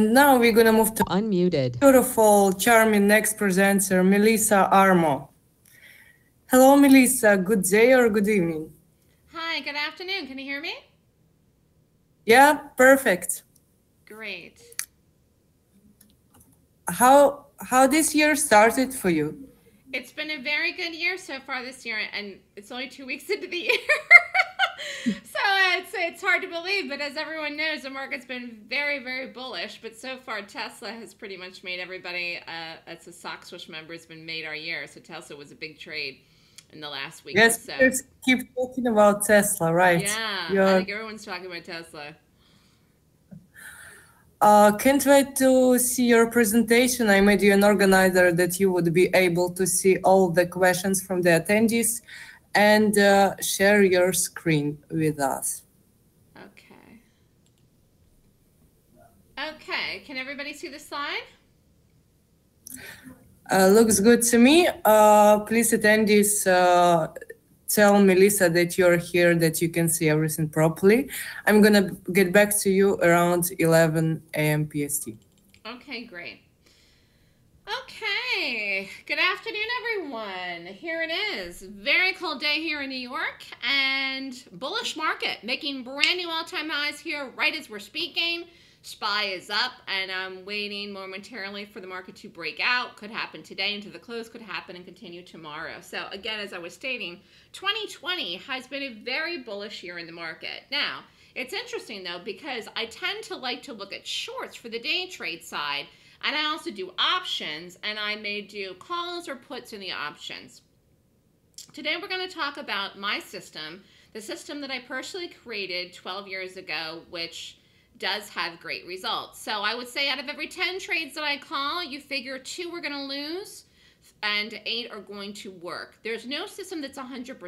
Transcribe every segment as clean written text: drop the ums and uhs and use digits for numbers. Now we're going to move to unmuted. Beautiful, charming next presenter, Melissa Armo. Hello, Melissa. Good day or good evening? Hi, good afternoon. Can you hear me? Yeah, perfect. Great. How this year started for you? It's been a very good year so far this year, and it's only 2 weeks into the year. So it's hard to believe, but as everyone knows, the market's been very, very bullish. But so far, Tesla has pretty much made everybody that's a Stock Swoosh member has been made our year. So Tesla was a big trade in the last week. Yes, so. Let's keep talking about Tesla, right? Yeah, I think everyone's talking about Tesla. Can't wait to see your presentation. I made you an organizer that you would be able to see all the questions from the attendees. And share your screen with us. Okay. Okay, can everybody see the slide? Looks good to me. Please, attendees, tell Melissa that you're here, that you can see everything properly. I'm going to get back to you around 11 a.m. PST. Okay, great. Okay, good afternoon, everyone. Here it is. Very cold day here in New York and bullish market, making brand new all-time highs here right as we're speaking. SPY is up and I'm waiting momentarily for the market to break out. Could happen today into the close, could happen and continue tomorrow. So again, as I was stating, 2020 has been a very bullish year in the market. Now, it's interesting though, because I tend to like to look at shorts for the day trade side. And I also do options, and I may do calls or puts in the options. Today we're going to talk about my system, the system that I personally created 12 years ago, which does have great results. So I would say out of every 10 trades that I call, you figure 2 are going to lose and 8 are going to work. There's no system that's 100%.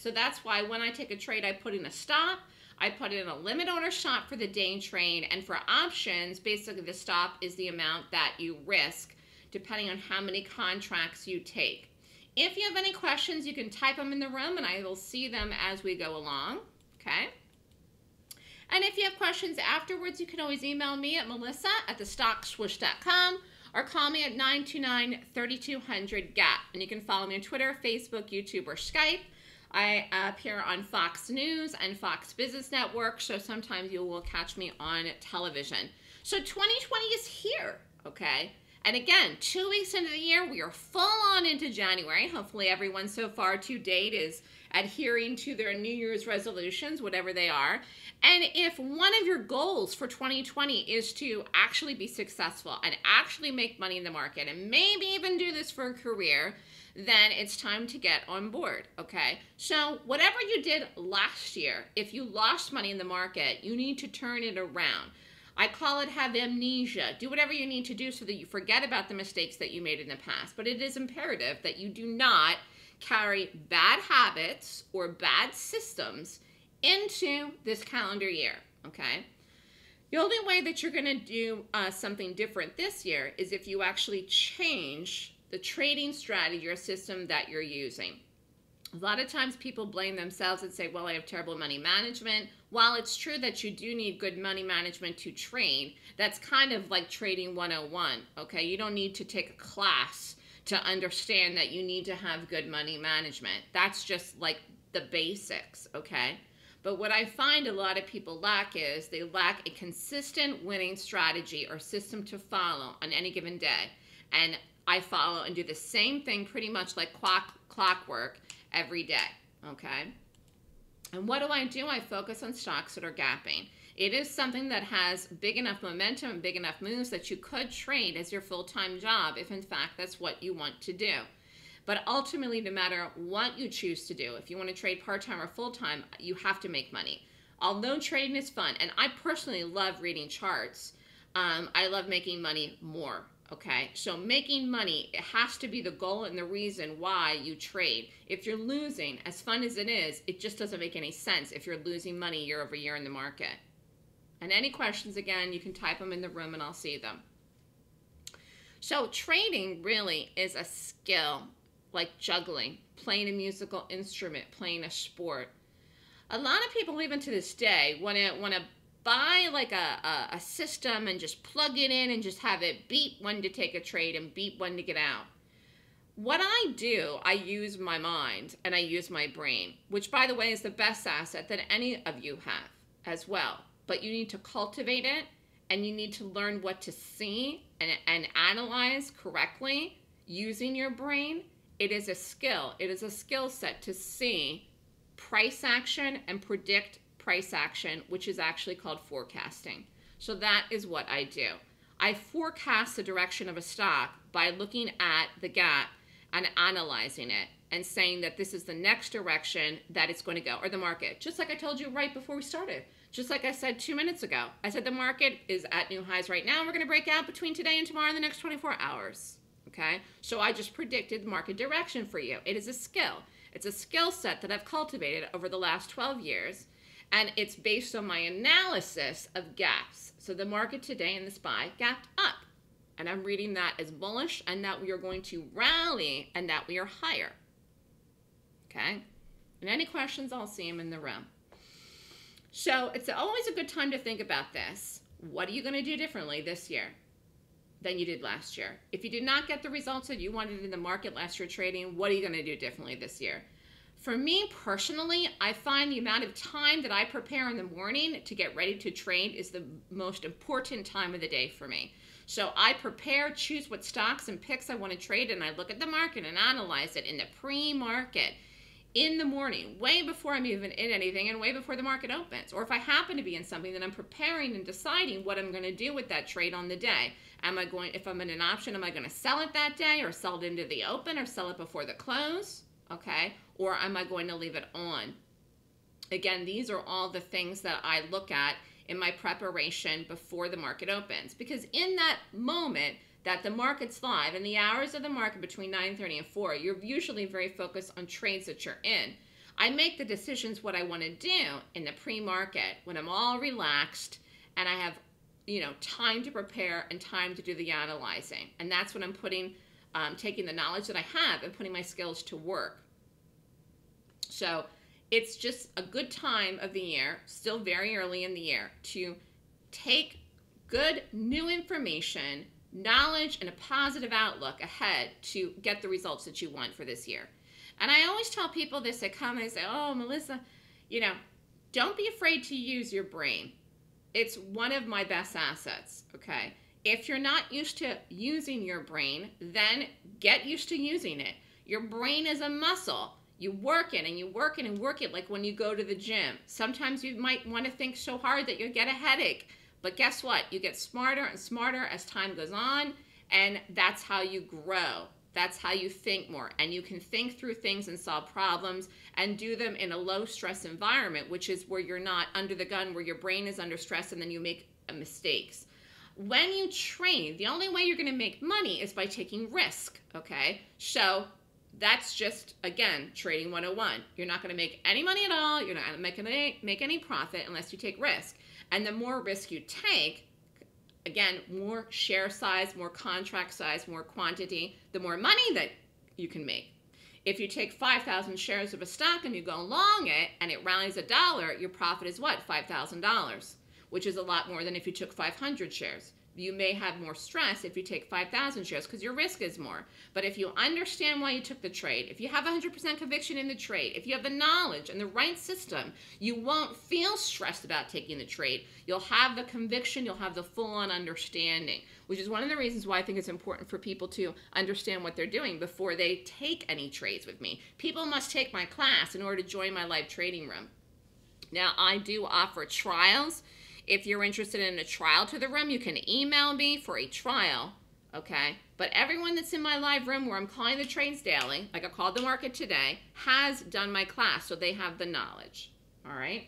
So that's why when I take a trade, I put in a stop. I put in a limit order stop for the day trade, and for options, basically the stop is the amount that you risk depending on how many contracts you take. If you have any questions, you can type them in the room and I will see them as we go along, okay? And if you have questions afterwards, you can always email me at melissa@thestockswoosh.com or call me at 929-3200-GAP. And you can follow me on Twitter, Facebook, YouTube, or Skype. I appear on Fox News and Fox Business Network, so sometimes you will catch me on television. So 2020 is here, okay? And again, 2 weeks into the year, we are full on into January. Hopefully everyone so far to date is adhering to their New Year's resolutions, whatever they are. And if one of your goals for 2020 is to actually be successful and actually make money in the market and maybe even do this for a career, then it's time to get on board, okay? So whatever you did last year, if you lost money in the market, you need to turn it around. I call it have amnesia. Do whatever you need to do so that you forget about the mistakes that you made in the past. But it is imperative that you do not carry bad habits or bad systems into this calendar year, okay? The only way that you're gonna do something different this year is if you actually change the trading strategy or system that you're using. A lot of times people blame themselves and say, well, I have terrible money management. While it's true that you do need good money management to trade, that's kind of like trading 101, okay? You don't need to take a class to understand that you need to have good money management. That's just like the basics, okay? But what I find a lot of people lack is they lack a consistent winning strategy or system to follow on any given day. And I follow and do the same thing pretty much like clockwork every day, okay? And what do? I focus on stocks that are gapping. It is something that has big enough momentum and big enough moves that you could trade as your full-time job if, in fact, that's what you want to do. But ultimately, no matter what you choose to do, if you want to trade part-time or full-time, you have to make money. Although trading is fun, and I personally love reading charts, I love making money more. Okay, so making money, it has to be the goal and the reason why you trade. If you're losing, as fun as it is, it just doesn't make any sense if you're losing money year over year in the market. And any questions, again, you can type them in the room and I'll see them. So trading really is a skill, like juggling, playing a musical instrument, playing a sport. A lot of people, even to this day, want to buy like a system and just plug it in and just have it beep when to take a trade and beep when to get out. What I do, I use my mind and I use my brain, which by the way is the best asset that any of you have as well. But you need to cultivate it and you need to learn what to see and analyze correctly using your brain. It is a skill. It is a skill set to see price action and predict price action, which is actually called forecasting. So that is what I do. I forecast the direction of a stock by looking at the gap and analyzing it and saying that this is the next direction that it's going to go, or the market. Just like I told you right before we started. Just like I said 2 minutes ago. I said the market is at new highs right now. We're going to break out between today and tomorrow in the next 24 hours. Okay? So I just predicted the market direction for you. It is a skill. It's a skill set that I've cultivated over the last 12 years. And it's based on my analysis of gaps. So the market today in the SPY gapped up. And I'm reading that as bullish and that we are going to rally and that we are higher. Okay? And any questions, I'll see them in the room. So it's always a good time to think about this. What are you going to do differently this year than you did last year? If you did not get the results that you wanted in the market last year trading, what are you going to do differently this year? For me personally, I find the amount of time that I prepare in the morning to get ready to trade is the most important time of the day for me. So I prepare, choose what stocks and picks I want to trade, and I look at the market and analyze it in the pre-market in the morning, way before I'm even in anything and way before the market opens. Or if I happen to be in something, then I'm preparing and deciding what I'm going to do with that trade on the day. Am I going, if I'm in an option, am I going to sell it that day or sell it into the open or sell it before the close? Okay? Or am I going to leave it on? Again, these are all the things that I look at in my preparation before the market opens. Because in that moment that the market's live, in the hours of the market between 9:30 and 4, you're usually very focused on trades that you're in. I make the decisions what I want to do in the pre-market when I'm all relaxed and I have, you know, time to prepare and time to do the analyzing. And that's when I'm putting, taking the knowledge that I have and putting my skills to work. So it's just a good time of the year, still very early in the year, to take good new information, knowledge, and a positive outlook ahead to get the results that you want for this year. And I always tell people this, they come and they say, oh, Melissa, you know, don't be afraid to use your brain. It's one of my best assets, okay? If you're not used to using your brain, then get used to using it. Your brain is a muscle. You work it and you work it and work it, like when you go to the gym. Sometimes you might want to think so hard that you'll get a headache. But guess what? You get smarter and smarter as time goes on, and that's how you grow. That's how you think more. And you can think through things and solve problems and do them in a low-stress environment, which is where you're not under the gun, where your brain is under stress, and then you make mistakes. When you trade, the only way you're going to make money is by taking risk, okay? So that's just, again, trading 101. You're not going to make any money at all. You're not going to make any profit unless you take risk. And the more risk you take, again, more share size, more contract size, more quantity, the more money that you can make. If you take 5,000 shares of a stock and you go long it and it rallies $1, your profit is what? $5,000, which is a lot more than if you took 500 shares. You may have more stress if you take 5,000 shares because your risk is more. But if you understand why you took the trade, if you have 100% conviction in the trade, if you have the knowledge and the right system, you won't feel stressed about taking the trade. You'll have the conviction. You'll have the full-on understanding, which is one of the reasons why I think it's important for people to understand what they're doing before they take any trades with me. People must take my class in order to join my live trading room. Now, I do offer trials. If you're interested in a trial to the room, you can email me for a trial, okay? But everyone that's in my live room where I'm calling the trades daily, like I called the market today, has done my class, so they have the knowledge, all right?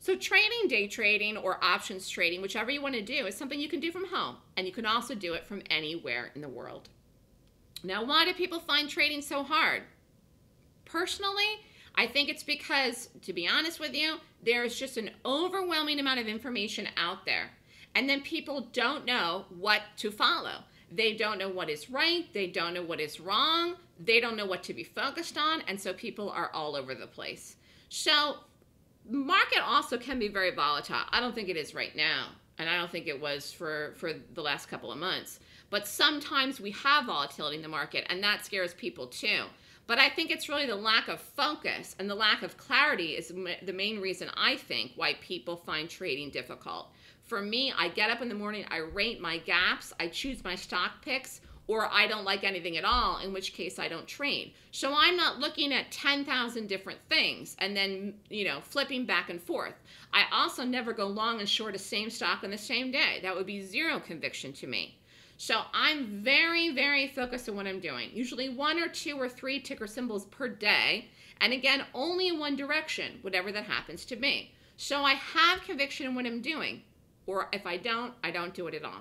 So trading, day trading, or options trading, whichever you want to do, is something you can do from home, and you can also do it from anywhere in the world. Now, why do people find trading so hard? Personally, I think it's because, to be honest with you, there's just an overwhelming amount of information out there. And then people don't know what to follow. They don't know what is right. They don't know what is wrong. They don't know what to be focused on. And so people are all over the place. So market also can be very volatile. I don't think it is right now, and I don't think it was for the last couple of months. But sometimes we have volatility in the market, and that scares people too. But I think it's really the lack of focus and the lack of clarity is the main reason I think why people find trading difficult. For me, I get up in the morning, I rate my gaps, I choose my stock picks, or I don't like anything at all, in which case I don't trade. So I'm not looking at 10,000 different things and then, you know, flipping back and forth. I also never go long and short the same stock on the same day. That would be zero conviction to me. So I'm very, very focused on what I'm doing. Usually 1 or 2 or 3 ticker symbols per day. And again, only in one direction, whatever that happens to be. So I have conviction in what I'm doing. Or if I don't, I don't do it at all.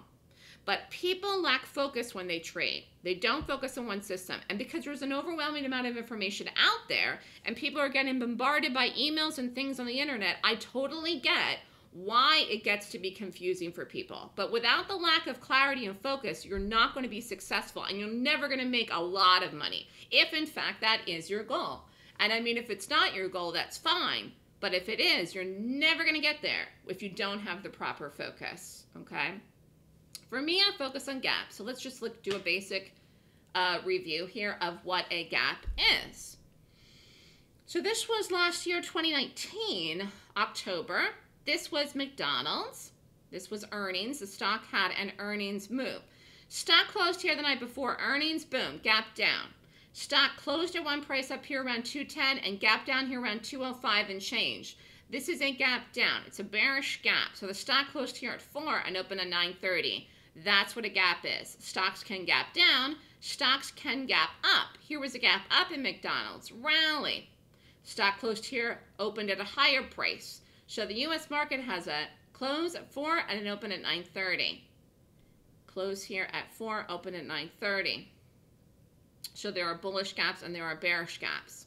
But people lack focus when they trade. They don't focus on one system. And because there's an overwhelming amount of information out there and people are getting bombarded by emails and things on the internet, I totally get why it gets to be confusing for people. But without the lack of clarity and focus, you're not going to be successful and you're never going to make a lot of money, if in fact that is your goal. And I mean, if it's not your goal, that's fine. But if it is, you're never going to get there if you don't have the proper focus, okay? For me, I focus on gaps. So let's just do a basic review here of what a gap is. So this was last year, 2019, October. This was McDonald's. This was earnings. The stock had an earnings move. Stock closed here the night before. Earnings, boom, gap down. Stock closed at one price up here around 210 and gap down here around 205 and change. This is a gap down. It's a bearish gap. So the stock closed here at 4 and opened at 930. That's what a gap is. Stocks can gap down. Stocks can gap up. Here was a gap up in McDonald's. Rally. Stock closed here, opened at a higher price. So the U.S. market has a close at 4 and an open at 930. Close here at 4, open at 930. So there are bullish gaps and there are bearish gaps.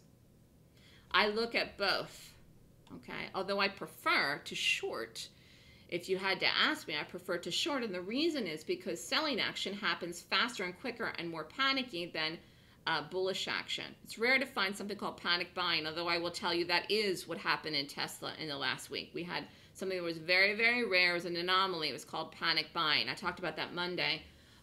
I look at both, okay? Although I prefer to short. If you had to ask me, I prefer to short. And the reason is because selling action happens faster and quicker and more panicky than bullish action. It's rare to find something called panic buying, although I will tell you that is what happened in Tesla in the last week. We had something that was very, very rare. It was an anomaly. It was called panic buying. I talked about that Monday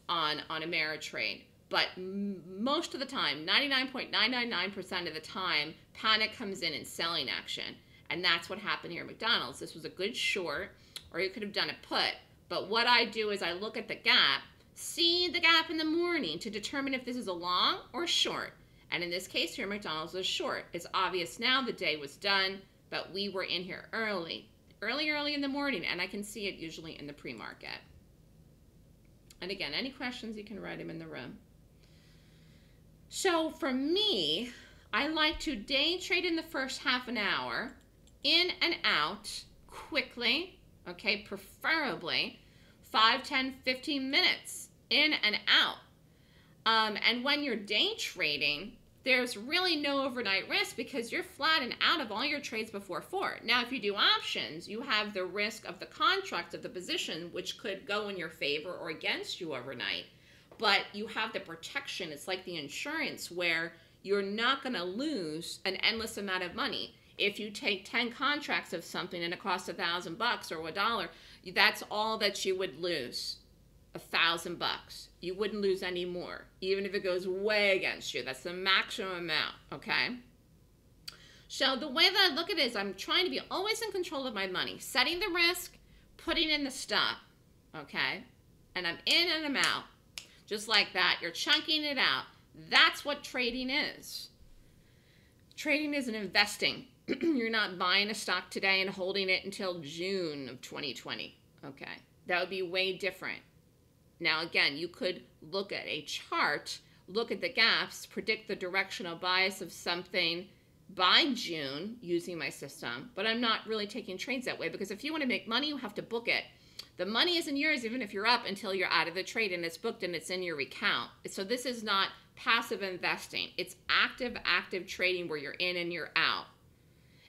on Ameritrade. But most of the time, 99.999% of the time, panic comes in selling action. And that's what happened here at McDonald's. This was a good short, or you could have done a put. But what I do is I look at the gap, see the gap in the morning to determine if this is a long or short. And in this case here, McDonald's was short. It's obvious now the day was done, but we were in here early in the morning, and I can see it usually in the pre-market. And again, any questions, you can write them in the room. So for me, I like to day trade in the first half an hour, in and out quickly, okay, preferably 5, 10, 15 minutes. In and out. And when you're day trading, there's really no overnight risk because you're flat and out of all your trades before 4. Now, if you do options, you have the risk of the contract of the position, which could go in your favor or against you overnight. But you have the protection. It's like the insurance where you're not going to lose an endless amount of money. If you take 10 contracts of something and it costs $1,000 or $1, that's all that you would lose. $1,000. You wouldn't lose any more, even if it goes way against you. That's the maximum amount, okay? So the way that I look at it is I'm trying to be always in control of my money, setting the risk, putting in the stop, okay? And I'm in and I'm out. Just like that, you're chunking it out. That's what trading is. Trading is an investing. You're not buying a stock today and holding it until June of 2020, okay? That would be way different. Now, again, you could look at a chart, look at the gaps, predict the directional bias of something by June using my system, but I'm not really taking trades that way because if you want to make money, you have to book it. The money isn't yours even if you're up until you're out of the trade and it's booked and it's in your account. So this is not passive investing. It's active trading where you're in and you're out.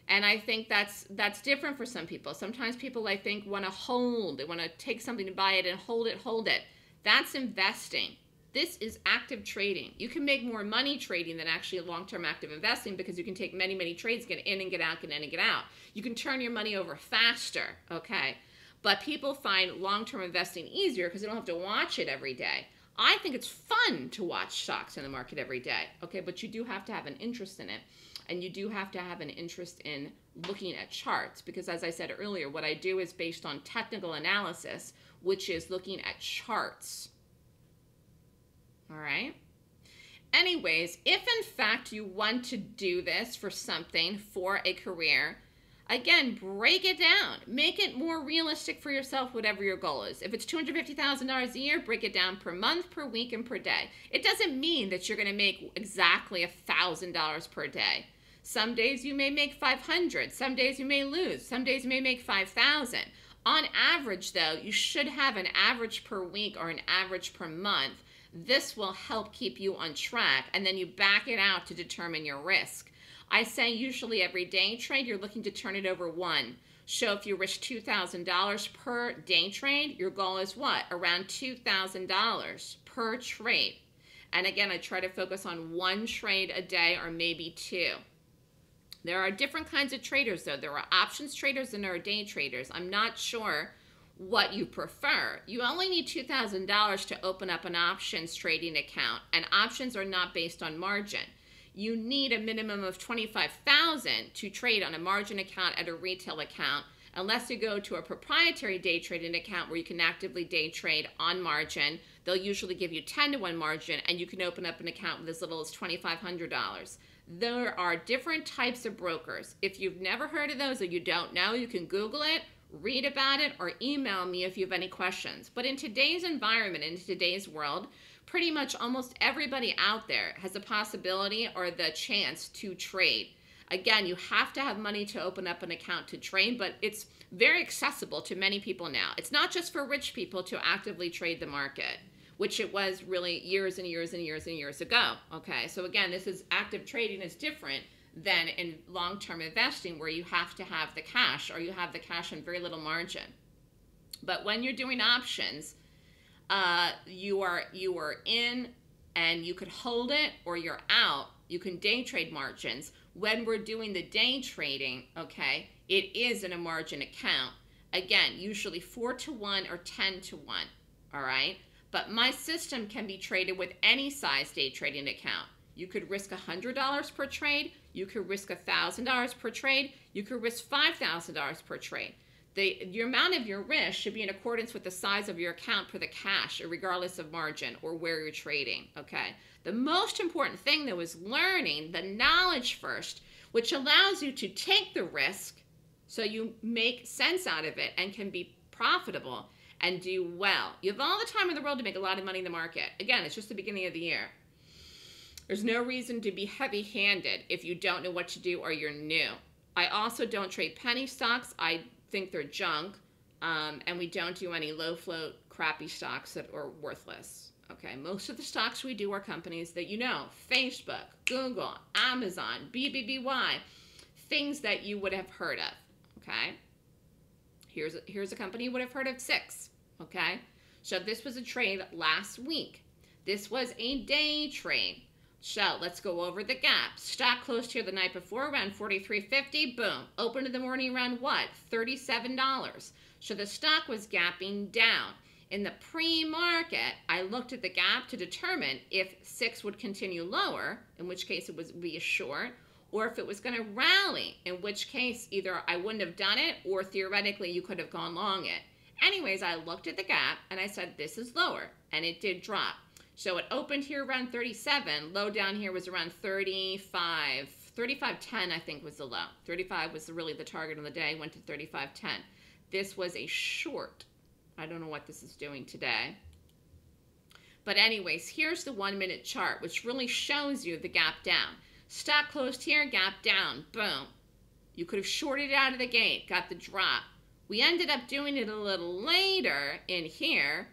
And I think that's different for some people. Sometimes people, I think, want to hold. They want to take something and buy it and hold it. That's investing. This is active trading. You can make more money trading than actually long-term active investing because you can take many, many trades, get in and get out, get in and get out. You can turn your money over faster, okay? But people find long-term investing easier because they don't have to watch it every day. I think it's fun to watch stocks in the market every day, okay? But you do have to have an interest in it, and you do have to have an interest in looking at charts because, as I said earlier, what I do is based on technical analysis, which is looking at charts. All right. Anyways, if in fact you want to do this for something, for a career, again, break it down. Make it more realistic for yourself, whatever your goal is. If it's $250,000 a year, break it down per month, per week, and per day. It doesn't mean that you're going to make exactly $1,000 per day. Some days you may make $500. Some days you may lose. Some days you may make $5,000. On average, though, you should have an average per week or an average per month. This will help keep you on track, and then you back it out to determine your risk. I say usually every day trade, you're looking to turn it over one. So if you risk $2,000 per day trade, your goal is what? Around $2,000 per trade. And again, I try to focus on one trade a day or maybe two. There are different kinds of traders, though. There are options traders and there are day traders. I'm not sure what you prefer. You only need $2,000 to open up an options trading account, and options are not based on margin. You need a minimum of $25,000 to trade on a margin account at a retail account, unless you go to a proprietary day trading account where you can actively day trade on margin. They'll usually give you 10-to-1 margin, and you can open up an account with as little as $2,500. There are different types of brokers. If you've never heard of those or you don't know, you can Google it, read about it, or email me if you have any questions. But in today's environment, in today's world, pretty much almost everybody out there has the possibility or the chance to trade. Again, you have to have money to open up an account to trade, but it's very accessible to many people now. It's not just for rich people to actively trade the market, which it was really years and years and years and years ago. Okay, so again, this is active trading is different than in long-term investing where you have to have the cash or you have the cash and very little margin. But when you're doing options, you are in and you could hold it or you're out. You can day trade margins. When we're doing the day trading, okay, it is in a margin account. Again, usually 4-to-1 or 10-to-1, all right? But my system can be traded with any size day trading account. You could risk $100 per trade. You could risk $1,000 per trade. You could risk $5,000 per trade. The amount of your risk should be in accordance with the size of your account for the cash, regardless of margin or where you're trading, okay? The most important thing, though, is learning the knowledge first, which allows you to take the risk so you make sense out of it and can be profitable and do well. You have all the time in the world to make a lot of money in the market. Again, it's just the beginning of the year. There's no reason to be heavy-handed if you don't know what to do or you're new. I also don't trade penny stocks. I think they're junk, and we don't do any low-float, crappy stocks that are worthless. Okay, most of the stocks we do are companies that you know. Facebook, Google, Amazon, BBBY, things that you would have heard of, okay? Here's a company you would have heard of, SPY, okay? So this was a trade last week. This was a day trade. So let's go over the gap. Stock closed here the night before around $43.50. Boom. Opened in the morning around what? $37. So the stock was gapping down. In the pre-market, I looked at the gap to determine if 6 would continue lower, in which case it would be a short, or if it was going to rally, in which case either I wouldn't have done it or theoretically you could have gone long it. Anyways, I looked at the gap and I said, this is lower, and it did drop. So it opened here around 37. Low down here was around 35. 35.10, I think, was the low. 35 was really the target on the day. Went to 35.10. This was a short. I don't know what this is doing today. But anyways, here's the 1-minute chart, which really shows you the gap down. Stock closed here, gap down, boom. You could have shorted it out of the gate, got the drop. We ended up doing it a little later in here,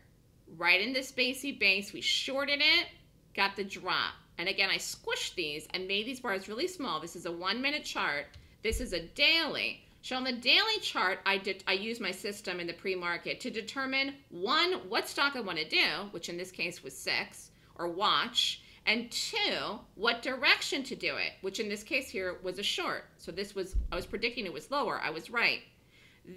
right in this basey base. We shorted it, got the drop. And again, I squished these and made these bars really small. This is a 1-minute chart. This is a daily. So on the daily chart, I use my system in the pre-market to determine, one, what stock I want to do, which in this case was 6. or watch, and two, what direction to do it, which in this case here was a short. So this was, I was predicting it was lower. I was right.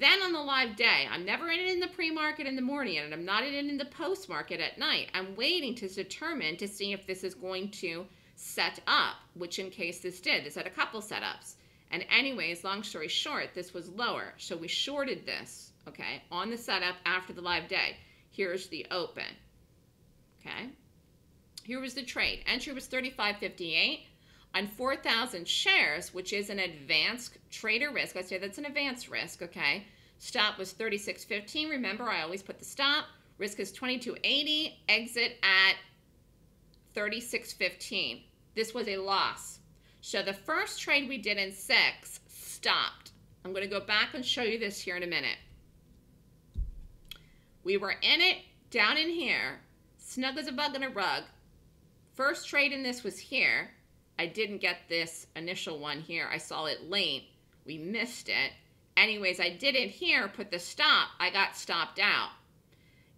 Then on the live day, I'm never in it in the pre-market in the morning, and I'm not in it in the post-market at night. I'm waiting to determine to see if this is going to set up, which in case this did. This had a couple setups. And anyways, long story short, this was lower. So we shorted this, okay, on the setup after the live day. Here's the open, okay? Here was the trade. Entry was 35.58 on 4,000 shares, which is an advanced trader risk. I say that's an advanced risk, okay? Stop was 36.15. Remember, I always put the stop. Risk is 22.80. Exit at 36.15. This was a loss. So the first trade we did in six stopped. I'm going to go back and show you this here in a minute. We were in it, down in here, snug as a bug in a rug. First trade in this was here. I didn't get this initial one here. I saw it late. We missed it. Anyways, I did it here, put the stop. I got stopped out.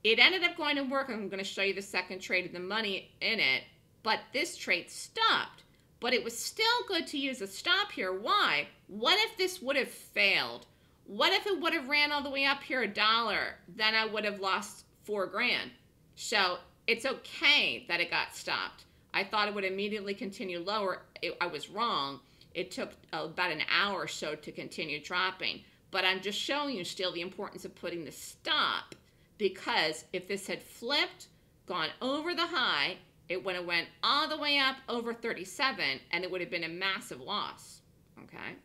It ended up going to work. I'm going to show you the second trade and the money in it. But this trade stopped. But it was still good to use a stop here. Why? What if this would have failed? What if it would have ran all the way up here $1? Then I would have lost $4,000. So it's okay that it got stopped. I thought it would immediately continue lower. I was wrong. It took about an hour or so to continue dropping. But I'm just showing you still the importance of putting the stop, because if this had flipped, gone over the high, it would have went all the way up over 37, and it would have been a massive loss, okay?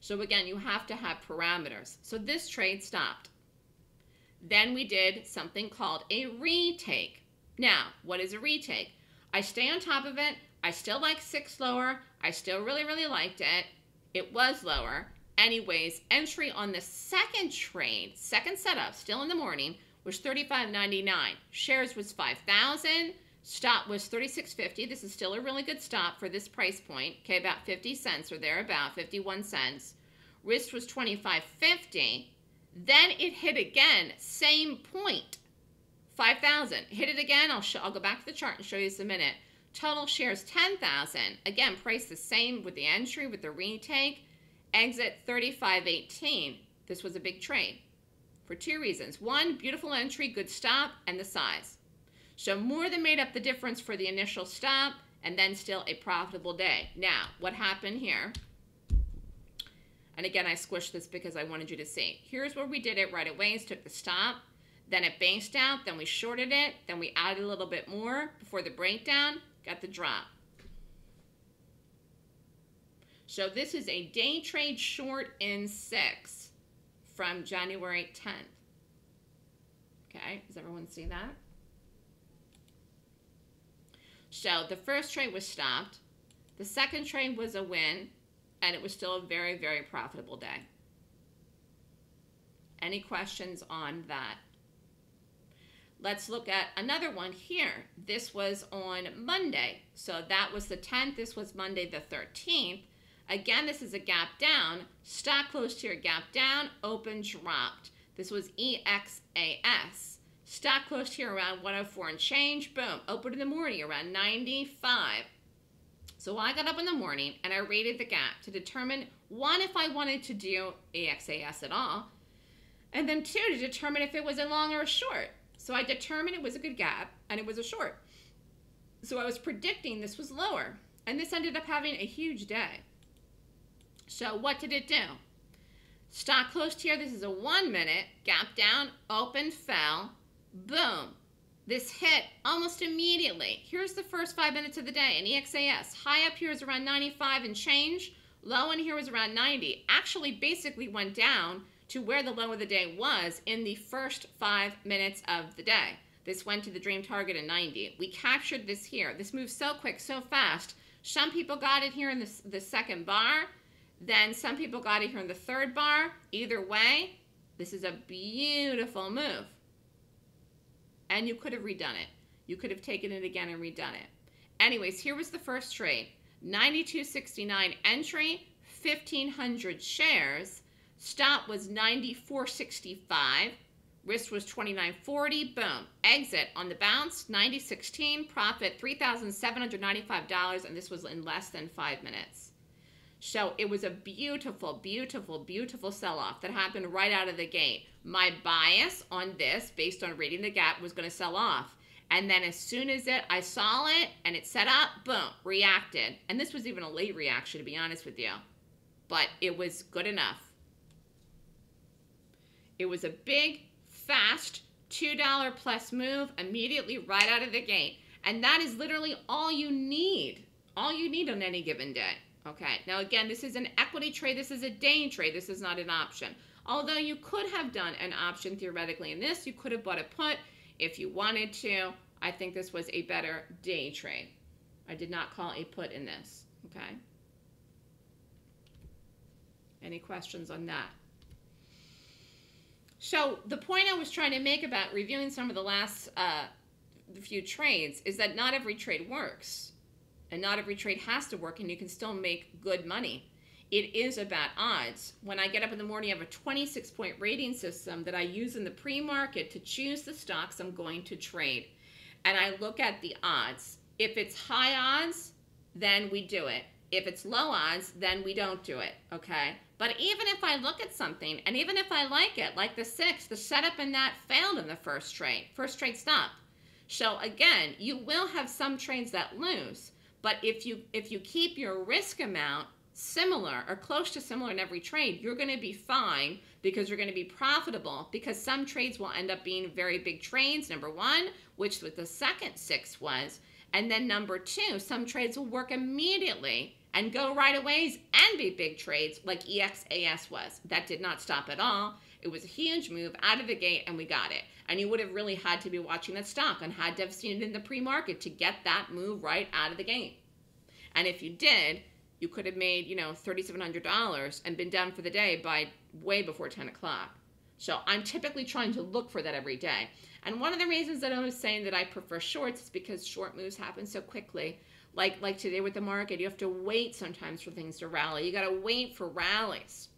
So again, you have to have parameters. So this trade stopped. Then we did something called a retake. Now, what is a retake? I stay on top of it. I still like six lower. I still really, really liked it. It was lower. Anyways, entry on the second trade, second setup, still in the morning, was 35.99. Shares was 5,000. Stop was 36.50. This is still a really good stop for this price point. Okay, about 50 cents or thereabout, 51 cents. Risk was 25.50. Then it hit again, same point, 5,000. Hit it again. I'll go back to the chart and show you this in a minute. Total shares 10,000. Again, price the same with the entry, with the retake. Exit 35.18. This was a big trade for two reasons. One, beautiful entry, good stop, and the size. So more than made up the difference for the initial stop, and then still a profitable day. Now, what happened here? And again, I squished this because I wanted you to see. Here's where we did it right away. Took the stop, then it bounced out, then we shorted it, then we added a little bit more before the breakdown, got the drop. So this is a day trade short in six from January 10th. Okay, does everyone see that? So the first trade was stopped. The second trade was a win, and it was still a very, very profitable day. Any questions on that? Let's look at another one here. This was on Monday. So that was the 10th. This was Monday the 13th. Again, this is a gap down. Stock closed here, gap down, open, dropped. This was EXAS. Stock closed here around 104 and change. Boom, open in the morning around 95. So I got up in the morning and I rated the gap to determine, one, if I wanted to do EXAS at all, and then two, to determine if it was a long or a short. So I determined it was a good gap and it was a short. So I was predicting this was lower, and this ended up having a huge day. So what did it do? Stock closed here. This is a 1 minute gap down, open, fell, boom. This hit almost immediately. Here's the first 5 minutes of the day in EXAS. High up here is around 95 and change. Low in here was around 90. Actually basically went down to where the low of the day was in the first 5 minutes of the day. This went to the dream target in 90. We captured this here. This moved so quick, so fast. Some people got it here in the second bar. Then some people got it here in the third bar. Either way, this is a beautiful move. And you could have redone it. You could have taken it again and redone it. Anyways, here was the first trade. 92.69 entry, 1,500 shares. Stop was 94.65. risk was 29.40, boom. Exit on the bounce, 90.16, profit $3,795, and this was in less than 5 minutes. So it was a beautiful, beautiful, beautiful sell-off that happened right out of the gate. My bias on this, based on reading the gap, was going to sell off. And then as soon as I saw it and it set up, boom, reacted. And this was even a late reaction, to be honest with you. But it was good enough. It was a big, fast, $2 plus move immediately right out of the gate. And that is literally all you need. All you need on any given day. Okay, now again, this is an equity trade. This is a day trade. This is not an option. Although you could have done an option theoretically in this. You could have bought a put if you wanted to. I think this was a better day trade. I did not call a put in this. Okay. Any questions on that? So the point I was trying to make about reviewing some of the last few trades is that not every trade works. And not every trade has to work, and you can still make good money. It is about odds. When I get up in the morning, I have a 26-point rating system that I use in the pre-market to choose the stocks I'm going to trade. And I look at the odds. If it's high odds, then we do it. If it's low odds, then we don't do it, okay? But even if I look at something, and even if I like it, like the six, the setup in that failed in the first trade. First trade stopped. So again, you will have some trades that lose. But if you keep your risk amount similar or close to similar in every trade, you're going to be fine because you're going to be profitable because some trades will end up being very big trades, number one, which was the second six was. And then number two, some trades will work immediately and go right away and be big trades like EXAS was. That did not stop at all. It was a huge move out of the gate and we got it. And you would have really had to be watching that stock and had to have seen it in the pre-market to get that move right out of the gate. And if you did, you could have made, you know, $3,700 and been done for the day by way before 10 o'clock. So I'm typically trying to look for that every day. And one of the reasons that I was saying that I prefer shorts is because short moves happen so quickly. Like today with the market, you have to wait sometimes for things to rally. You got to wait for rallies.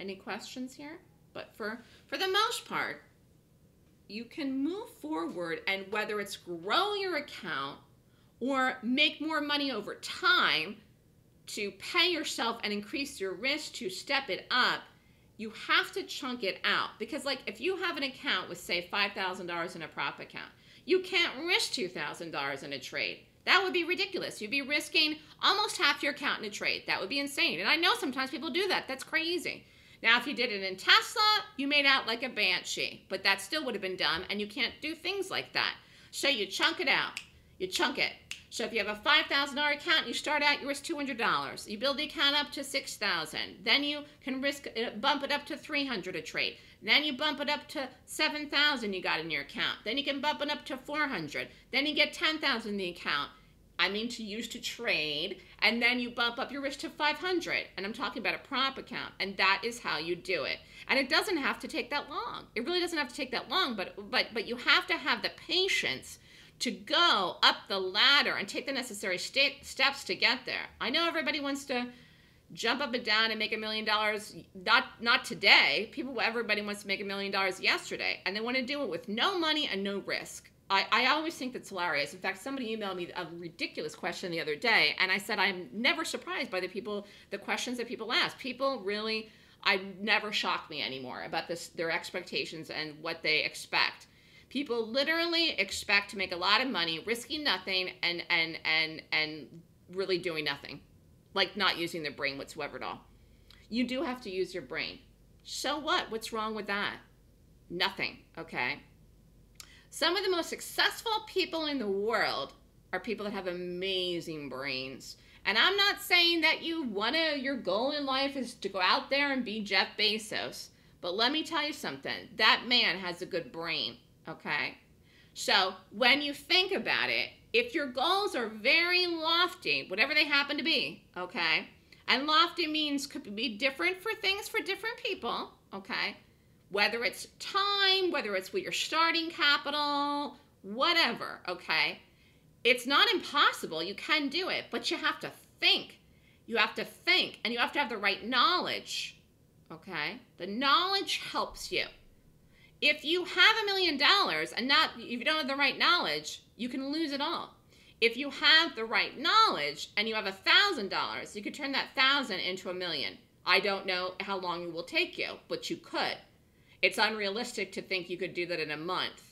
Any questions here? But for the most part, you can move forward, and whether it's grow your account or make more money over time to pay yourself and increase your risk to step it up, you have to chunk it out. Because like if you have an account with, say, $5,000 in a prop account, you can't risk $2,000 in a trade. That would be ridiculous. You'd be risking almost half your account in a trade. That would be insane. And I know sometimes people do that. That's crazy. Now, if you did it in Tesla, you made out like a banshee, but that still would have been dumb, and you can't do things like that. So you chunk it out. You chunk it. So if you have a $5,000 account, you start out, you risk $200. You build the account up to $6,000. Then you can bump it up to $300 a trade. Then you bump it up to $7,000 you got in your account. Then you can bump it up to $400. Then you get $10,000 in the account. I mean to use to trade, and then you bump up your risk to 500, and I'm talking about a prop account, and that is how you do it. And it doesn't have to take that long. It really doesn't have to take that long, but you have to have the patience to go up the ladder and take the necessary steps to get there. I know everybody wants to jump up and down and make $1 million, not today. Everybody wants to make $1 million yesterday, and they want to do it with no money and no risk. I always think that's hilarious. In fact, somebody emailed me a ridiculous question the other day, and I said I'm never surprised by the questions that people ask. People really, never shock me anymore about this, their expectations and what they expect. People literally expect to make a lot of money, risking nothing, and really doing nothing, like not using their brain whatsoever at all. You do have to use your brain. So what? What's wrong with that? Nothing. Okay. Some of the most successful people in the world are people that have amazing brains. And I'm not saying that your goal in life is to go out there and be Jeff Bezos. But let me tell you something. That man has a good brain, okay? So when you think about it, if your goals are very lofty, whatever they happen to be, okay? And lofty means could be different for things for different people, okay? Whether it's time, whether it's with your starting capital, whatever, okay? It's not impossible. You can do it, but you have to think. You have to think, and you have to have the right knowledge, okay? The knowledge helps you. If you have $1 million and if you don't have the right knowledge, you can lose it all. If you have the right knowledge and you have $1,000, you could turn that 1,000 into $1 million. I don't know how long it will take you, but you could. It's unrealistic to think you could do that in a month.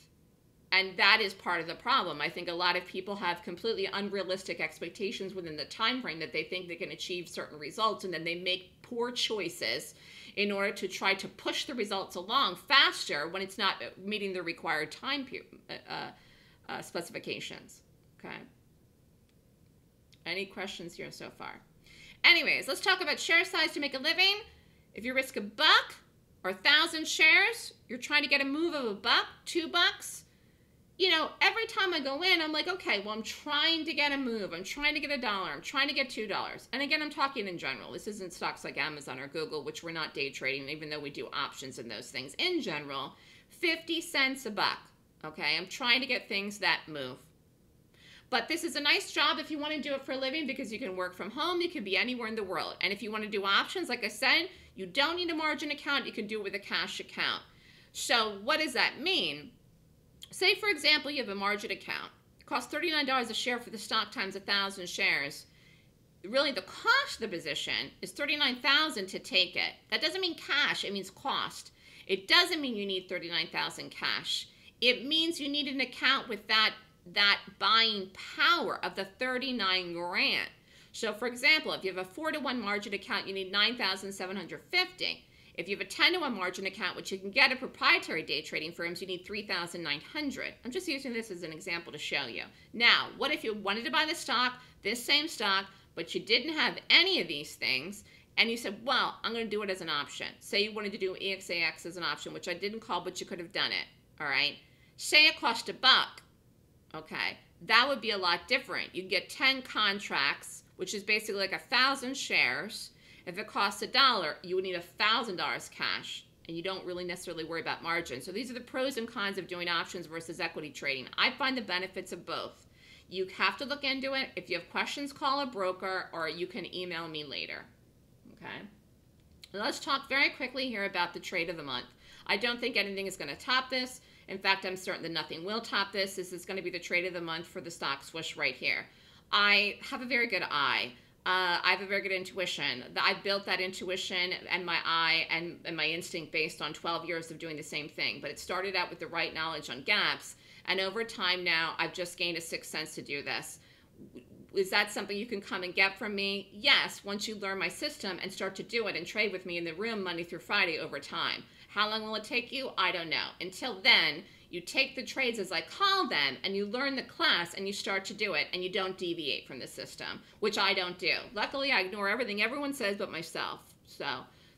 And that is part of the problem. I think a lot of people have completely unrealistic expectations within the time frame that they think they can achieve certain results, and then they make poor choices in order to try to push the results along faster when it's not meeting the required time specifications. Okay. Any questions here so far? Anyways, let's talk about share size to make a living. If you risk $1 or 1,000 shares, you're trying to get a move of $1, $2. You know, every time I go in, I'm like, okay, well, I'm trying to get a move. I'm trying to get $1. I'm trying to get $2. And again, I'm talking in general. This isn't stocks like Amazon or Google, which we're not day trading, even though we do options in those things. In general, 50 cents $1. Okay, I'm trying to get things that move. But this is a nice job if you want to do it for a living, because you can work from home. You can be anywhere in the world. And if you want to do options, like I said, you don't need a margin account. You can do it with a cash account. So what does that mean? Say, for example, you have a margin account. It costs $39 a share for the stock times 1,000 shares. Really, the cost of the position is $39,000 to take it. That doesn't mean cash. It means cost. It doesn't mean you need $39,000 cash. It means you need an account with that buying power of the $39,000. So, for example, if you have a 4-to-1 margin account, you need $9,750. If you have a 10-to-1 margin account, which you can get at proprietary day trading firms, you need $3,900. I'm just using this as an example to show you. Now, what if you wanted to buy the stock, this same stock, but you didn't have any of these things, and you said, well, I'm going to do it as an option. Say you wanted to do EXAS as an option, which I didn't call, but you could have done it, all right? Say it cost $1, okay? That would be a lot different. You can get 10 contracts, which is basically like 1,000 shares. If it costs $1, you would need $1,000 cash, and you don't really necessarily worry about margin. So these are the pros and cons of doing options versus equity trading. I find the benefits of both. You have to look into it. If you have questions, call a broker, or you can email me later. Okay. Let's talk very quickly here about the trade of the month. I don't think anything is going to top this. In fact, I'm certain that nothing will top this. This is going to be the trade of the month for the Stock Swoosh right here. I have a very good eye. I have a very good intuition. I built that intuition and my eye and my instinct based on 12 years of doing the same thing. But it started out with the right knowledge on gaps. And over time now, I've just gained a sixth sense to do this. Is that something you can come and get from me? Yes, once you learn my system and start to do it and trade with me in the room Monday through Friday over time. How long will it take you? I don't know. Until then, you take the trades as I call them, and you learn the class, and you start to do it, and you don't deviate from the system, which I don't do. Luckily, I ignore everything everyone says but myself. So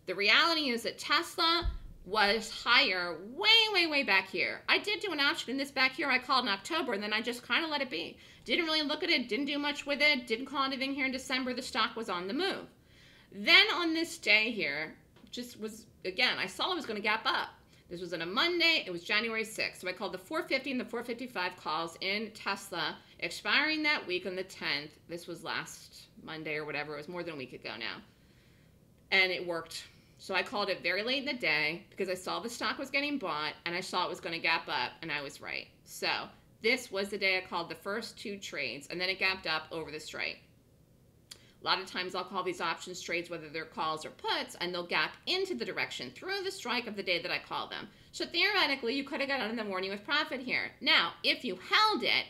the reality is that Tesla was higher way, way, way back here. I did do an option in this back here. I called in October, and then I just kind of let it be. Didn't really look at it, didn't do much with it, didn't call anything here in December. The stock was on the move. Then on this day here, just was, again, I saw it was going to gap up. This was on a Monday. It was January 6th. So I called the 450 and the 455 calls in Tesla, expiring that week on the 10th. This was last Monday or whatever. It was more than a week ago now. And it worked. So I called it very late in the day because I saw the stock was getting bought and I saw it was going to gap up, and I was right. So this was the day I called the first two trades, and then it gapped up over the strike. A lot of times I'll call these options trades, whether they're calls or puts, and they'll gap into the direction through the strike of the day that I call them. So theoretically, you could have got out in the morning with profit here. Now, if you held it,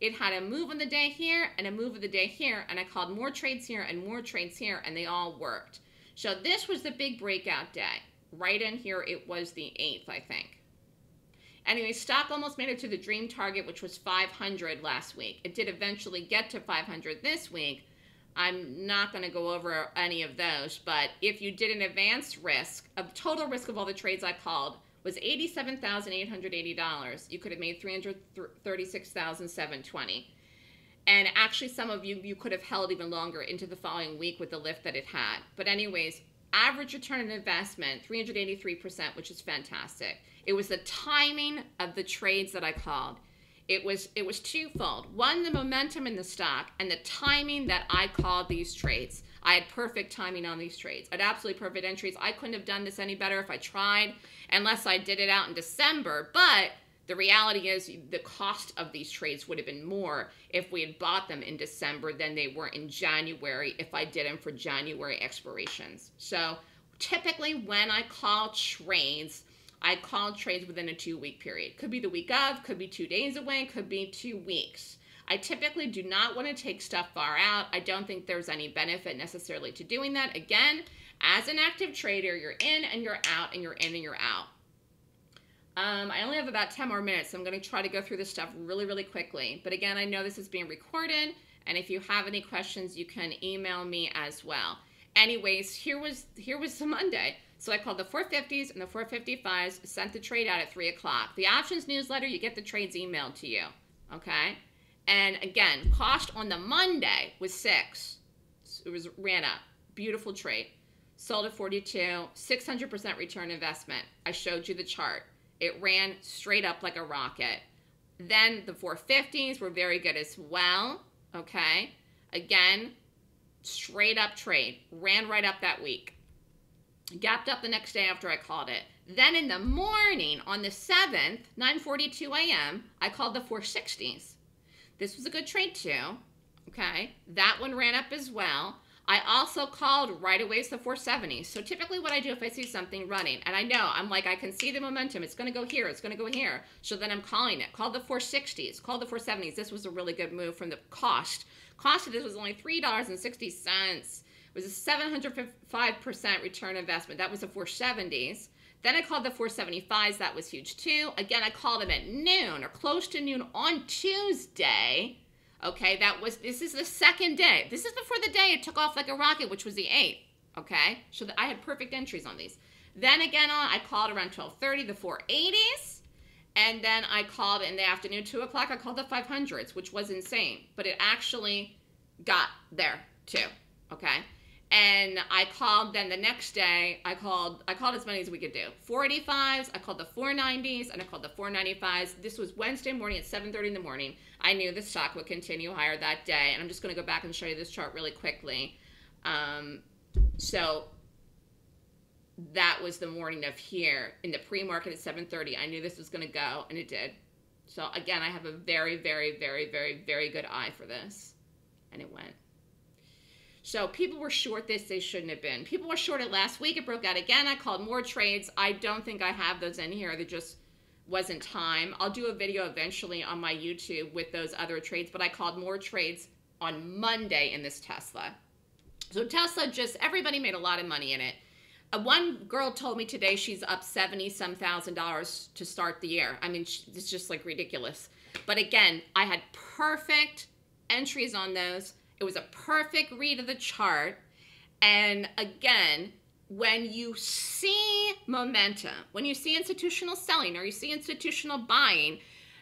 it had a move on the day here and a move of the day here, and I called more trades here and more trades here, and they all worked. So this was the big breakout day. Right in here, it was the 8th, I think. Anyway, stock almost made it to the dream target, which was 500 last week. It did eventually get to 500 this week. I'm not going to go over any of those, but if you did an advanced risk, a total risk of all the trades I called was $87,880. You could have made $336,720. And actually, some of you could have held even longer into the following week with the lift that it had. But anyways, average return on investment, 383%, which is fantastic. It was the timing of the trades that I called. It was twofold. One, the momentum in the stock, and the timing that I called these trades. I had perfect timing on these trades. I had absolutely perfect entries. I couldn't have done this any better if I tried, unless I did it out in December. But the reality is the cost of these trades would have been more if we had bought them in December than they were in January if I did them for January expirations. So typically when I call trades within a 2-week period. Could be the week of, could be 2 days away, could be 2 weeks. I typically do not want to take stuff far out. I don't think there's any benefit necessarily to doing that. Again, as an active trader, you're in and you're out and you're in and you're out. I only have about 10 more minutes, so I'm going to try to go through this stuff really, really quickly. But again, I know this is being recorded, and if you have any questions, you can email me as well. Anyways, here was the Monday. So I called the 450s and the 455s, sent the trade out at 3 o'clock. The options newsletter, you get the trades emailed to you, okay? And again, cost on the Monday was 6. So it was ran up. Beautiful trade. Sold at 42, 600% return investment. I showed you the chart. It ran straight up like a rocket. Then the 450s were very good as well, okay? Again, straight up trade. Ran right up that week. Gapped up the next day after I called it. Then in the morning on the 7th, 9:42 a.m., I called the 460s. This was a good trade too, okay? That one ran up as well. I also called right away to the 470s. So typically what I do if I see something running, and I know, I'm like, I can see the momentum. It's going to go here. It's going to go here. So then I'm calling it. Called the 460s. Called the 470s. This was a really good move from the cost. Cost of this was only $3.60. It was a 705% return investment. That was the 470s. Then I called the 475s. That was huge too. Again, I called them at noon or close to noon on Tuesday. Okay, this is the second day. This is before the day it took off like a rocket, which was the 8th, okay? So I had perfect entries on these. Then again, I called around 12:30, the 480s, and then I called in the afternoon, 2 o'clock, I called the 500s, which was insane, but it actually got there too, okay? And I called then the next day, I called as many as we could do. 485s, I called the 490s, and I called the 495s. This was Wednesday morning at 7:30 in the morning. I knew the stock would continue higher that day, and I'm just gonna go back and show you this chart really quickly. So that was the morning of here. In the pre-market at 7:30, I knew this was gonna go, and it did. So again, I have a very, very, very, very, very good eye for this, and it went. So people were short this, they shouldn't have been. People were short it last week, it broke out again, I called more trades. I don't think I have those in here, there just wasn't time. I'll do a video eventually on my YouTube with those other trades, but I called more trades on Monday in this Tesla. So Tesla just, everybody made a lot of money in it. One girl told me today she's up $70-some thousand to start the year. I mean, it's just like ridiculous. But again, I had perfect entries on those. It was a perfect read of the chart. And again, when you see momentum, when you see institutional selling or you see institutional buying,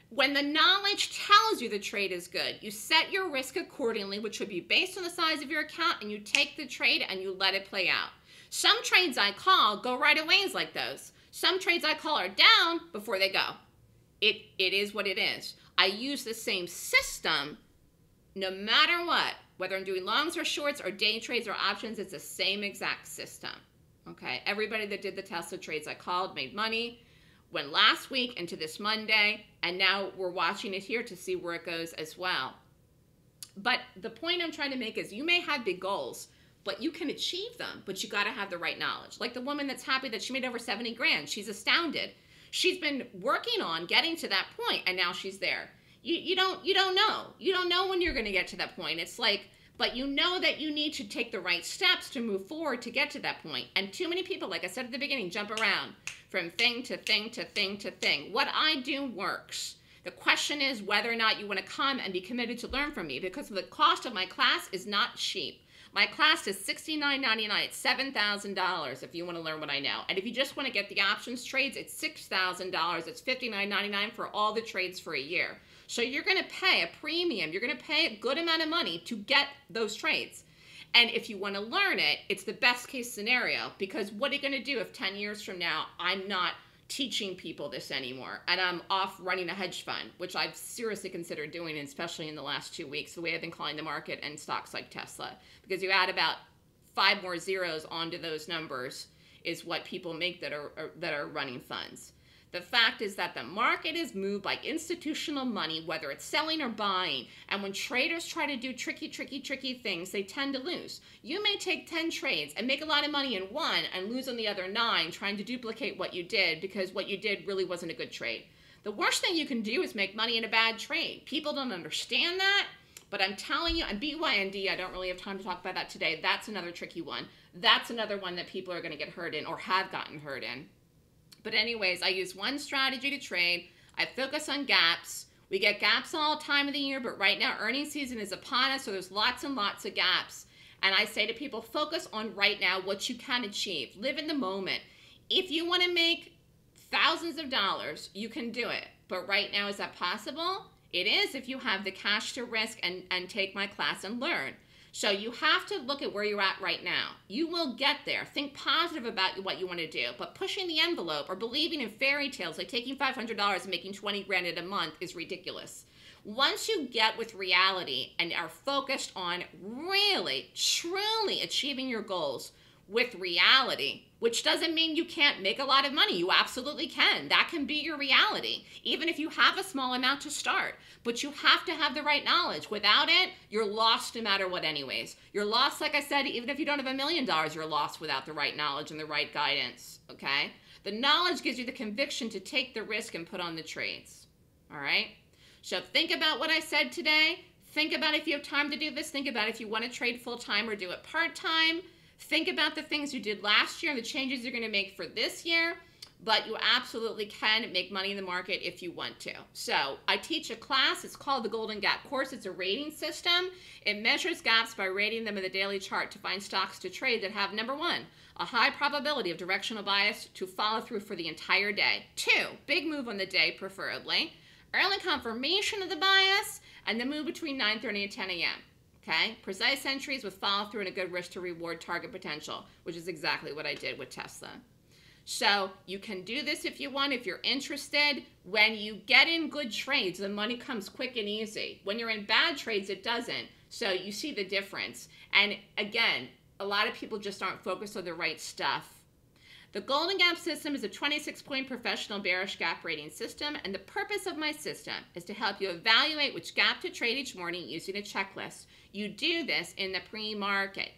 when the knowledge tells you the trade is good, you set your risk accordingly, which would be based on the size of your account, and you take the trade and you let it play out. Some trades I call go right away like those. Some trades I call are down before they go. It is what it is. I use the same system no matter what. Whether I'm doing longs or shorts or day trades or options, it's the same exact system, okay? Everybody that did the Tesla trades I called made money, went last week into this Monday, and now we're watching it here to see where it goes as well. But the point I'm trying to make is you may have big goals, but you can achieve them, but you gotta have the right knowledge. Like the woman that's happy that she made over 70 grand, she's astounded. She's been working on getting to that point, and now she's there. You don't know. You don't know when you're going to get to that point. It's like, but you know that you need to take the right steps to move forward to get to that point. And too many people, like I said at the beginning, jump around from thing to thing to thing to thing. What I do works. The question is whether or not you want to come and be committed to learn from me, because the cost of my class is not cheap. My class is $69.99. It's $7,000 if you want to learn what I know. And if you just want to get the options trades, it's $6,000. It's $59.99 for all the trades for a year. So you're going to pay a premium. You're going to pay a good amount of money to get those trades. And if you want to learn it, it's the best case scenario, because what are you going to do if 10 years from now I'm not teaching people this anymore and I'm off running a hedge fund, which I've seriously considered doing, especially in the last 2 weeks, the way I've been calling the market and stocks like Tesla, because you add about 5 more zeros onto those numbers is what people make that are running funds. The fact is that the market is moved by institutional money, whether it's selling or buying. And when traders try to do tricky things, they tend to lose. You may take 10 trades and make a lot of money in one and lose on the other 9 trying to duplicate what you did because what you did really wasn't a good trade. The worst thing you can do is make money in a bad trade. People don't understand that, but I'm telling you, and BYND, I don't really have time to talk about that today. That's another tricky one. That's another one that people are going to get hurt in or have gotten hurt in. But anyways, I use one strategy to trade. I focus on gaps. We get gaps all time of the year, but right now earnings season is upon us, so there's lots and lots of gaps. And I say to people, focus on right now what you can achieve. Live in the moment. If you want to make thousands of dollars, you can do it. But right now, is that possible? It is if you have the cash to risk and take my class and learn. So you have to look at where you're at right now. You will get there. Think positive about what you want to do, but pushing the envelope or believing in fairy tales, like taking $500 and making 20 grand a month, is ridiculous. Once you get with reality and are focused on really, truly achieving your goals with reality, which doesn't mean you can't make a lot of money. You absolutely can. That can be your reality, even if you have a small amount to start. But you have to have the right knowledge. Without it, you're lost no matter what anyways. You're lost, like I said, even if you don't have $1 million, you're lost without the right knowledge and the right guidance, okay? The knowledge gives you the conviction to take the risk and put on the trades, all right? So think about what I said today. Think about if you have time to do this. Think about if you want to trade full-time or do it part-time. Think about the things you did last year and the changes you're going to make for this year, but you absolutely can make money in the market if you want to. So I teach a class. It's called the Golden Gap Course. It's a rating system. It measures gaps by rating them in the daily chart to find stocks to trade that have, number 1, a high probability of directional bias to follow through for the entire day. 2, big move on the day, preferably. Early confirmation of the bias, and the move between 9:30 and 10 a.m. Okay, precise entries with follow through and a good risk to reward target potential, which is exactly what I did with Tesla. So you can do this if you want, if you're interested. When you get in good trades, the money comes quick and easy. When you're in bad trades, it doesn't. So you see the difference. And again, a lot of people just aren't focused on the right stuff. The Golden Gap System is a 26-point professional bearish gap rating system, and the purpose of my system is to help you evaluate which gap to trade each morning using a checklist. You do this in the pre-market.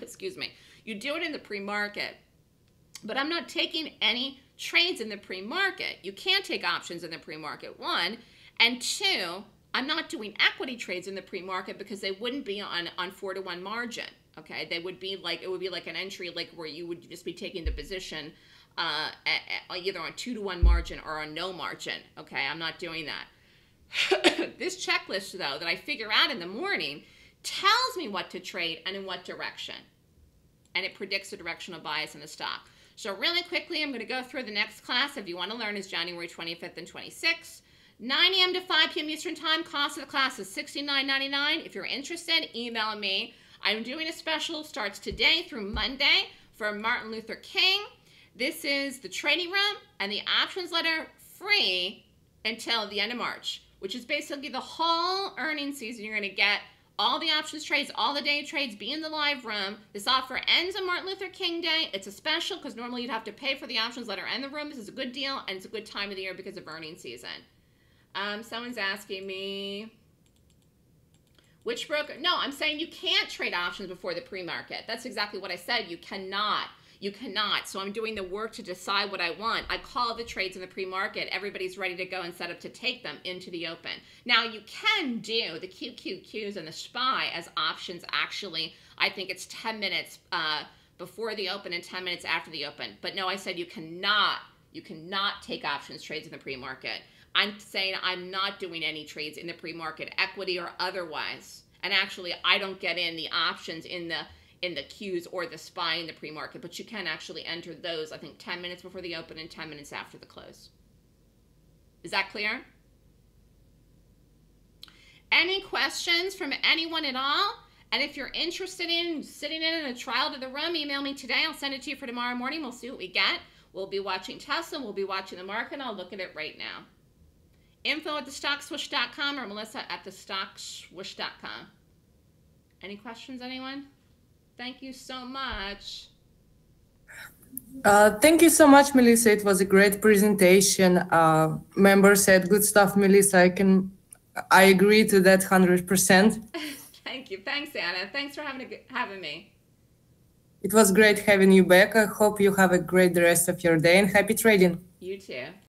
Excuse me. You do it in the pre-market, but I'm not taking any trades in the pre-market. You can't take options in the pre-market, 1, and 2, I'm not doing equity trades in the pre-market because they wouldn't be on 4-to-1 margin. Okay, they would be like, it would be like an entry, like where you would just be taking the position either on 2-to-1 margin or on no margin. Okay, I'm not doing that. This checklist, though, that I figure out in the morning tells me what to trade and in what direction. And it predicts the directional bias in the stock. So really quickly, I'm going to go through the next class. If you want to learn, is January 25th and 26th. 9 a.m. to 5 p.m. Eastern Time. Cost of the class is $69.99. If you're interested, email me. I'm doing a special, starts today through Monday, for Martin Luther King. This is the trading room and the options letter free until the end of March, which is basically the whole earnings season. You're going to get all the options trades, all the day trades, be in the live room. This offer ends on Martin Luther King Day. It's a special because normally you'd have to pay for the options letter and the room. This is a good deal, and it's a good time of the year because of earnings season. Someone's asking me... which broker? No, I'm saying you can't trade options before the pre-market. That's exactly what I said. You cannot. You cannot. So I'm doing the work to decide what I want. I call the trades in the pre-market. Everybody's ready to go and set up to take them into the open. Now, you can do the QQQs and the SPY as options, actually. I think it's 10 minutes before the open and 10 minutes after the open. But no, I said you cannot. You cannot take options trades in the pre-market. I'm saying I'm not doing any trades in the pre-market, equity or otherwise. And actually, I don't get in the options in the Qs or the SPY in the pre-market, but you can actually enter those, I think, 10 minutes before the open and 10 minutes after the close. Is that clear? Any questions from anyone at all? And if you're interested in sitting in a trial to the room, email me today. I'll send it to you for tomorrow morning. We'll see what we get. We'll be watching Tesla. We'll be watching the market. I'll look at it right now. Info at TheStockSwoosh.com or Melissa at TheStockSwoosh.com. Any questions, anyone? Thank you so much. Thank you so much, Melissa. It was a great presentation. Member said, good stuff, Melissa. I agree to that 100%. Thank you. Thanks, Anna. Thanks for having me. It was great having you back. I hope you have a great rest of your day and happy trading. You too.